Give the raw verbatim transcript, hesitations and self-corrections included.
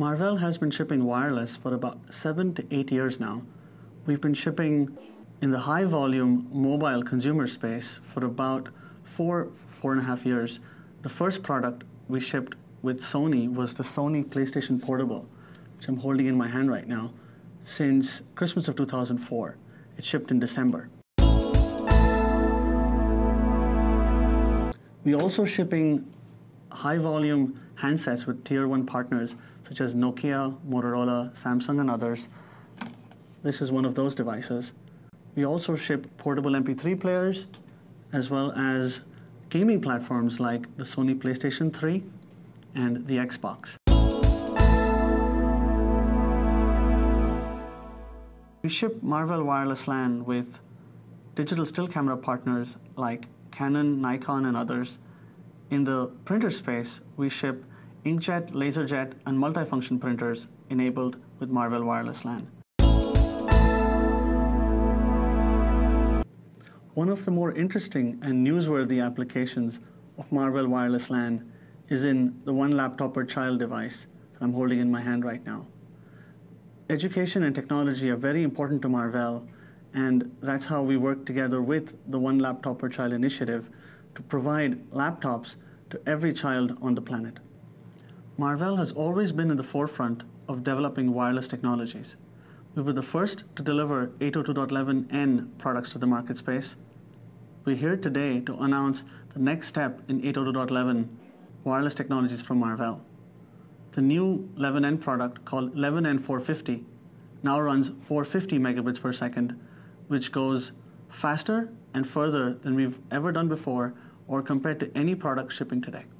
Marvell has been shipping wireless for about seven to eight years now. We've been shipping in the high volume mobile consumer space for about four, four and a half years. The first product we shipped with Sony was the Sony PlayStation Portable, which I'm holding in my hand right now, since Christmas of two thousand four. It shipped in December. We're also shipping high volume handsets with tier one partners such as Nokia, Motorola, Samsung and others. This is one of those devices. We also ship portable M P three players as well as gaming platforms like the Sony PlayStation three and the Xbox. We ship Marvell Wireless LAN with digital still camera partners like Canon, Nikon and others. In the printer space, we ship inkjet, laserjet, and multifunction printers enabled with Marvell Wireless LAN. One of the more interesting and newsworthy applications of Marvell Wireless LAN is in the One Laptop Per Child device that I'm holding in my hand right now. Education and technology are very important to Marvell, and that's how we work together with the One Laptop Per Child initiative to provide laptops to every child on the planet. Marvell has always been in the forefront of developing wireless technologies. We were the first to deliver eight oh two dot eleven n products to the market space. We're here today to announce the next step in eight oh two dot eleven wireless technologies from Marvell. The new eleven n product called eleven n four fifty now runs four hundred fifty megabits per second, which goes faster and further than we've ever done before or compared to any product shipping today.